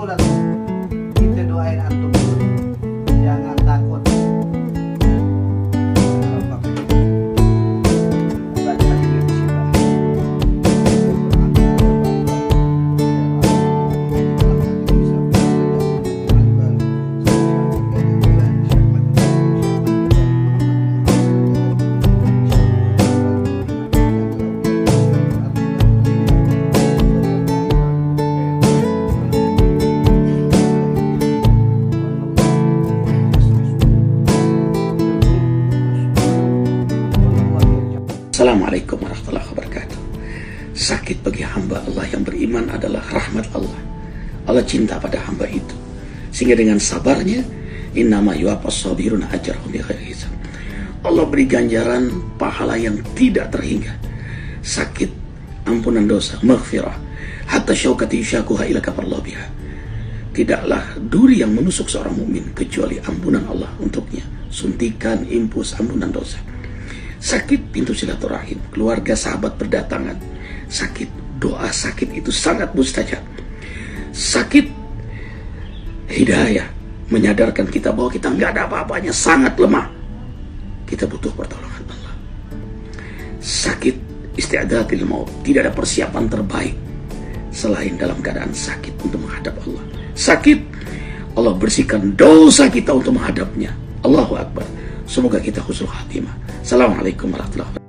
katulad mo, kita doain ang tumuloy. Jangan takot. Assalamualaikum warahmatullahi wabarakatuh. Sakit bagi hamba Allah yang beriman adalah rahmat Allah. Allah cinta pada hamba itu, sehingga dengan sabarnya, innama yuwaffas sabiruna ajrahum bighairi hisab. Allah beri ganjaran pahala yang tidak terhingga. Sakit, ampunan dosa, maghfirah. Hatta syaukati yushakuha ila kafarallahu biha. Tidaklah duri yang menusuk seorang mukmin kecuali ampunan Allah untuknya. Suntikan impus ampunan dosa. Sakit, pintu silaturahim, keluarga sahabat berdatangan. Sakit, doa sakit itu sangat mustajab. Sakit, hidayah, menyadarkan kita bahwa kita nggak ada apa-apanya, sangat lemah. Kita butuh pertolongan Allah. Sakit, isti'adatil maut, tidak ada persiapan terbaik selain dalam keadaan sakit untuk menghadap Allah. Sakit, Allah bersihkan dosa kita untuk menghadapnya. Allahu Akbar. Semoga kita husnul khatimah. Assalamualaikum warahmatullahi wabarakatuh.